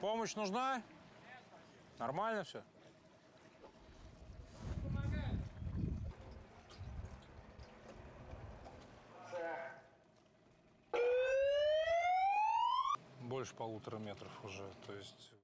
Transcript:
Помощь нужна? Нормально все? Больше 1,5 метров уже, то есть